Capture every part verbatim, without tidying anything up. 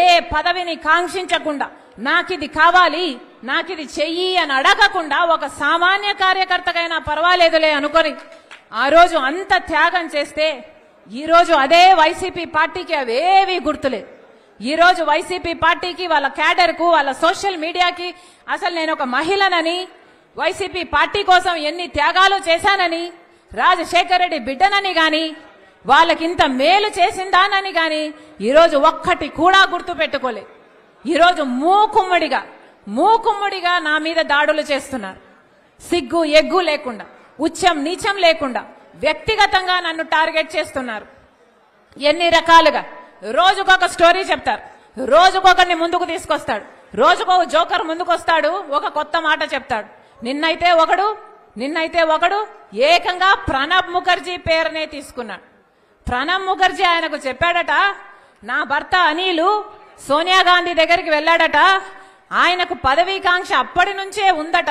ఏ పదవిని కాంక్షించకుండా నాకిది కావాలి, నాకిది చెయ్యి అని అడగకుండా ఒక సామాన్య కార్యకర్తకైనా పర్వాలేదులే అనుకొని ఆ రోజు అంత త్యాగం చేస్తే ఈరోజు అదే వైసీపీ పార్టీకి అవేవి గుర్తులేదు. ఈరోజు వైసీపీ పార్టీకి, వాళ్ళ క్యాడర్కు, వాళ్ళ సోషల్ మీడియాకి అసలు నేను ఒక మహిళనని, వైసీపీ పార్టీ కోసం ఎన్ని త్యాగాలు చేశానని, రాజశేఖర్ రెడ్డి బిడ్డనని గాని, వాళ్ళకింత మేలు చేసిందానని గాని ఈరోజు ఒక్కటి కూడా గుర్తు పెట్టుకోలే. ఈరోజు మూకుమ్మడిగా మూకుమ్మడిగా నా మీద దాడులు చేస్తున్నారు. సిగ్గు ఎగ్గు లేకుండా, ఉచ్చం నీచం లేకుండా వ్యక్తిగతంగా నన్ను టార్గెట్ చేస్తున్నారు. ఎన్ని రకాలుగా రోజుకొక స్టోరీ చెప్తారు, రోజుకొకరిని ముందుకు తీసుకొస్తాడు, రోజుకో జోకర్ ముందుకొస్తాడు, ఒక కొత్త మాట చెప్తాడు. నిన్నైతే ఒకడు నిన్నైతే ఒకడు ఏకంగా ప్రణబ్ ముఖర్జీ పేరునే తీసుకున్నాడు. ప్రణబ్ ముఖర్జీ ఆయనకు చెప్పాడట, నా భర్త అనిలు సోనియా గాంధీ దగ్గరికి వెళ్ళాడట, ఆయనకు పదవీకాంక్ష అప్పటి నుంచే ఉందట,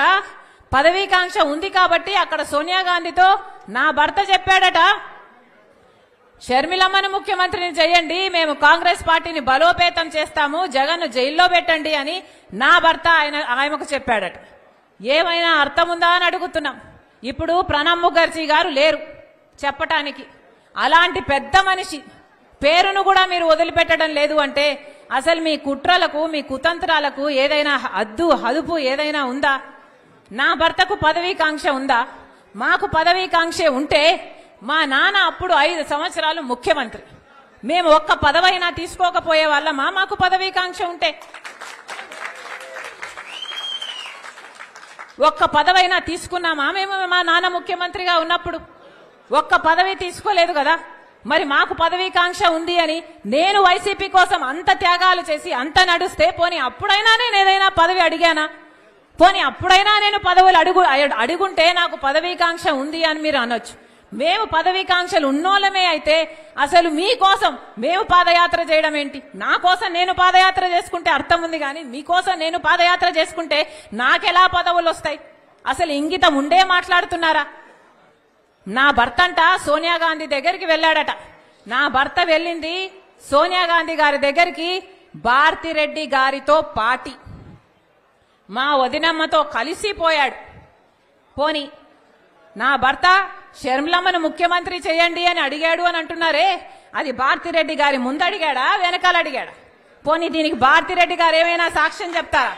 పదవీకాంక్ష ఉంది కాబట్టి అక్కడ సోనియా గాంధీతో నా భర్త చెప్పాడట, షర్మిలమ్మను ముఖ్యమంత్రిని చేయండి, మేము కాంగ్రెస్ పార్టీని బలోపేతం చేస్తాము, జగన్ జైల్లో పెట్టండి అని నా భర్త ఆయన ఆయనకు చెప్పాడట. ఏమైనా అర్థం ఉందా అని అడుగుతున్నాం. ఇప్పుడు ప్రణబ్ ముఖర్జీ గారు లేరు చెప్పటానికి. అలాంటి పెద్ద మనిషి పేరును కూడా మీరు వదిలిపెట్టడం లేదు అంటే అసలు మీ కుట్రలకు, మీ కుతంత్రాలకు ఏదైనా హద్దు హదుపు ఏదైనా ఉందా? నా భర్తకు పదవీకాంక్ష ఉందా? మాకు పదవీకాంక్షే ఉంటే మా నాన్న అప్పుడు ఐదు సంవత్సరాలు ముఖ్యమంత్రి, మేము ఒక్క పదవైనా తీసుకోకపోయే వాళ్ళ మా మాకు పదవీకాంక్ష ఉంటే ఒక్క పదవైనా తీసుకున్నామా మేము మా నాన్న ముఖ్యమంత్రిగా ఉన్నప్పుడు? ఒక్క పదవి తీసుకోలేదు కదా. మరి మాకు పదవీకాంక్ష ఉంది అని నేను వైసీపీ కోసం అంత త్యాగాలు చేసి అంత నడుస్తే పోనీ అప్పుడైనా నేను ఏదైనా పదవి అడిగానా? పోనీ అప్పుడైనా నేను పదవులు అడుగు అడుగుంటే నాకు పదవీకాంక్ష ఉంది అని మీరు అనొచ్చు. మేము పదవీకాంక్షలు ఉన్నోళ్ళమే అయితే అసలు మీకోసం మేము పాదయాత్ర చేయడం ఏంటి? నా కోసం నేను పాదయాత్ర చేసుకుంటే అర్థం ఉంది, కానీ మీకోసం నేను పాదయాత్ర చేసుకుంటే నాకెలా పదవులు వస్తాయి? అసలు ఇంగితం ఉండే మాట్లాడుతున్నారా? నా భర్త అంట సోనియా గాంధీ దగ్గరికి వెళ్ళాడట. నా భర్త వెళ్ళింది సోనియా గాంధీ గారి దగ్గరికి భారతి రెడ్డి గారితో పాటి, మా వదినమ్మతో కలిసిపోయాడు. పోని నా భర్త షర్మిలమ్మను ముఖ్యమంత్రి చేయండి అని అడిగాడు అని అంటున్నారే, అది భారతి రెడ్డి గారి ముందు అడిగాడా, వెనకాల అడిగాడా? పోనీ దీనికి భారతి రెడ్డి గారు ఏమైనా సాక్ష్యం చెప్తారా?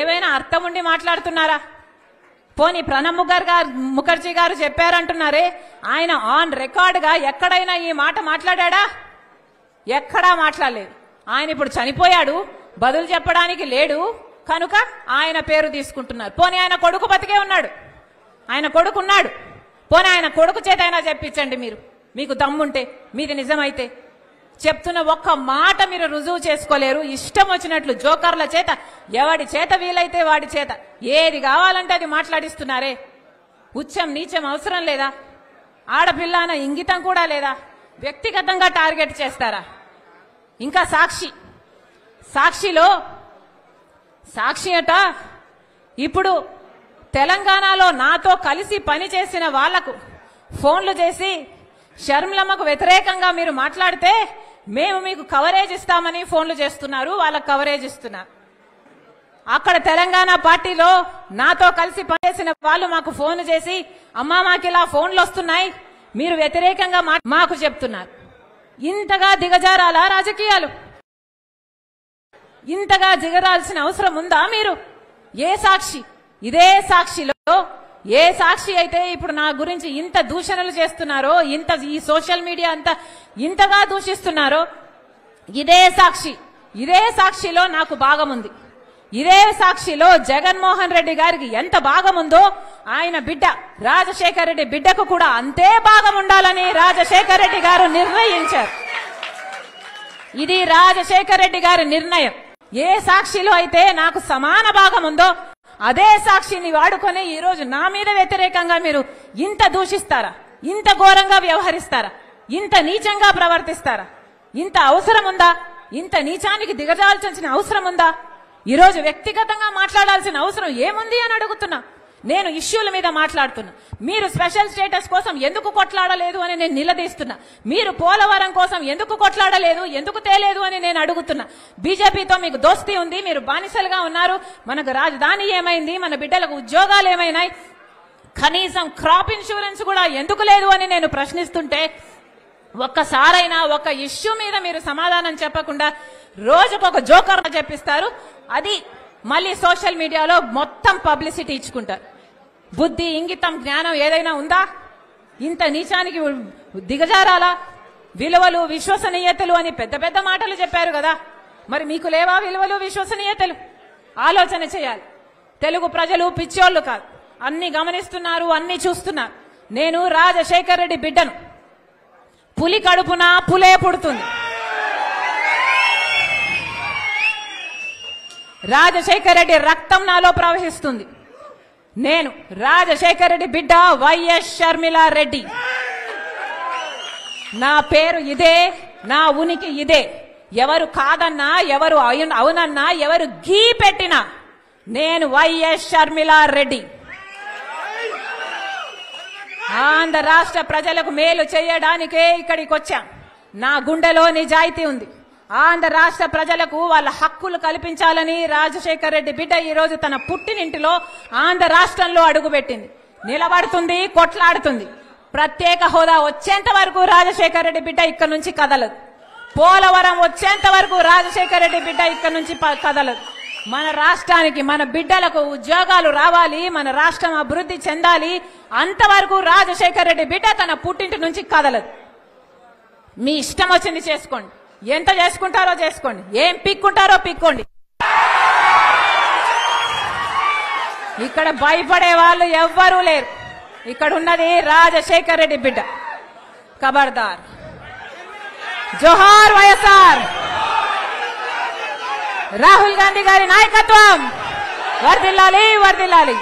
ఏమైనా అర్థం ఉండి మాట్లాడుతున్నారా? పోనీ ప్రణబ్ ముఖర్జీ గారు చెప్పారంటున్నారే, ఆయన ఆన్ రికార్డ్ గా ఎక్కడైనా ఈ మాట మాట్లాడా? ఎక్కడా మాట్లాడలేదు. ఆయన ఇప్పుడు చనిపోయాడు, బదులు చెప్పడానికి లేడు కనుక ఆయన పేరు తీసుకుంటున్నారు. పోనీ ఆయన కొడుకు బతికే ఉన్నాడు, ఆయన కొడుకున్నాడు, పోనీ ఆయన కొడుకు చేతైనా చెప్పించండి మీరు, మీకు దమ్ముంటే, మీది నిజమైతే. చెప్తున్న ఒక్క మాట మీరు రుజువు చేసుకోలేరు. ఇష్టం వచ్చినట్లు జోకర్ల చేత, ఎవడి చేత వీలైతే వాడి చేత ఏది కావాలంటే అది మాట్లాడిస్తున్నారే. ఉచ్చం నీచం అవసరం లేదా? ఆడపిల్ల అన్న ఇంగితం కూడా లేదా? వ్యక్తిగతంగా టార్గెట్ చేస్తారా? ఇంకా సాక్షి సాక్షిలో సాక్షి అట, ఇప్పుడు తెలంగాణలో నాతో కలిసి పనిచేసిన వాళ్లకు ఫోన్లు చేసి షర్మిలమ్మకు వ్యతిరేకంగా మీరు మాట్లాడితే మేము మీకు కవరేజ్ ఇస్తామని ఫోన్లు చేస్తున్నారు, వాళ్ళకు కవరేజ్ ఇస్తున్నారు. అక్కడ తెలంగాణ పార్టీలో నాతో కలిసి పనిచేసిన వాళ్ళు మాకు ఫోన్లు చేసి అమ్మా మాకు ఇలా ఫోన్లు వస్తున్నాయి, మీరు వ్యతిరేకంగా మాకు చెప్తున్నారు. ఇంతగా దిగజారాలా రాజకీయాలు? ఇంతగా దిగరాల్సిన అవసరం ఉందా? మీరు ఏ సాక్షి, ఇదే సాక్షిలో ఏ సాక్షి అయితే ఇప్పుడు నా గురించి ఇంత దూషణలు చేస్తున్నారో, ఇంత ఈ సోషల్ మీడియా అంతా ఇంతగా దూషిస్తున్నారో, ఇదే సాక్షి ఇదే సాక్షిలో నాకు భాగం ఉంది. ఇదే సాక్షిలో జగన్మోహన్ రెడ్డి గారికి ఎంత భాగం ఉందో ఆయన బిడ్డ రాజశేఖర రెడ్డి బిడ్డకు కూడా అంతే భాగం ఉండాలని రాజశేఖర రెడ్డి గారు నిర్ణయించారు. ఇది రాజశేఖర రెడ్డి గారి నిర్ణయం. ఏ సాక్షిలో అయితే నాకు సమాన భాగం ఉందో అదే సాక్షిని వాడుకొని ఈరోజు నా మీద వ్యతిరేకంగా మీరు ఇంత దూషిస్తారా? ఇంత ఘోరంగా వ్యవహరిస్తారా? ఇంత నీచంగా ప్రవర్తిస్తారా? ఇంత అవసరం ఉందా? ఇంత నీచానికి దిగజాల్సిన అవసరం ఉందా? ఈరోజు వ్యక్తిగతంగా మాట్లాడాల్సిన అవసరం ఏముంది అని అడుగుతున్నా. నేను ఇష్యూల మీద మాట్లాడుతున్నా. మీరు స్పెషల్ స్టేటస్ కోసం ఎందుకు కొట్లాడలేదు అని నేను నిలదీస్తున్నా. మీరు పోలవరం కోసం ఎందుకు కొట్లాడలేదు, ఎందుకు తేలేదు అని నేను అడుగుతున్నా. బీజేపీతో మీకు దోస్తీ ఉంది, మీరు బానిసలుగా ఉన్నారు. మనకు రాజధాని ఏమైంది, మన బిడ్డలకు ఉద్యోగాలు ఏమైనాయి, కనీసం క్రాప్ ఇన్సూరెన్స్ కూడా ఎందుకు లేదు అని నేను ప్రశ్నిస్తుంటే ఒక్కసారైనా ఒక ఇష్యూ మీద మీరు సమాధానం చెప్పకుండా రోజుకొక జోకర్ చెప్పిస్తారు. అది మళ్ళీ సోషల్ మీడియాలో మొత్తం పబ్లిసిటీ ఇచ్చుకుంటారు. బుద్ధి, ఇంగితం, జ్ఞానం ఏదైనా ఉందా? ఇంత నీచానికి దిగజారాలా? విలువలు, విశ్వసనీయతలు అని పెద్ద పెద్ద మాటలు చెప్పారు కదా, మరి మీకు లేవా విలువలు, విశ్వసనీయతలు? ఆలోచన చేయాలి. తెలుగు ప్రజలు పిచ్చోళ్లు కాదు, అన్ని గమనిస్తున్నారు, అన్ని చూస్తున్నారు. నేను రాజశేఖర్ రెడ్డి బిడ్డను. పులి కడుపున పులే పుడుతుంది. రాజశేఖర రెడ్డి రక్తం నాలో ప్రవహిస్తుంది. నేను రాజశేఖర రెడ్డి బిడ్డ, వైఎస్ షర్మిలా రెడ్డి. నా పేరు ఇదే, నా ఉనికి ఇదే. ఎవరు కాదన్నా, ఎవరు అవునన్నా, ఎవరు గీ పెట్టినా నేను వైఎస్ షర్మిలా రెడ్డి. ఆంధ్ర రాష్ట్ర ప్రజలకు మేలు చేయడానికే ఇక్కడికి వచ్చాం. నా గుండెలో నిజాయితీ ఉంది. ఆంధ్ర రాష్ట్ర ప్రజలకు వాళ్ళ హక్కులు కల్పించాలని రాజశేఖర్ రెడ్డి బిడ్డ ఈ రోజు తన పుట్టినింటిలో ఆంధ్ర రాష్ట్రంలో అడుగుపెట్టింది. నిలబడుతుంది, కొట్లాడుతుంది. ప్రత్యేక హోదా వచ్చేంత వరకు రాజశేఖర్ రెడ్డి బిడ్డ ఇక్కడ నుంచి కదలదు. పోలవరం వచ్చేంత వరకు రాజశేఖర్ రెడ్డి బిడ్డ ఇక్కడ నుంచి కదలదు. మన రాష్ట్రానికి, మన బిడ్డలకు ఉద్యోగాలు రావాలి, మన రాష్ట్రం అభివృద్ధి చెందాలి, అంతవరకు రాజశేఖర్ రెడ్డి బిడ్డ తన పుట్టింటి నుంచి కదలదు. మీ ఇష్టం వచ్చింది చేసుకోండి, ఎంత చేసుకుంటారో చేసుకోండి, ఏం పిక్కుంటారో పిక్కోండి. ఇక్కడ భయపడే వాళ్ళు ఎవ్వరూ లేరు. ఇక్కడ ఉన్నది రాజశేఖర్ రెడ్డి బిడ్డ. ఖబర్దార్. జోహార్ వైఎస్ఆర్. రాహుల్ గాంధీ గారి నాయకత్వం వర్ధిల్లాలి, వర్ధిల్లాలి.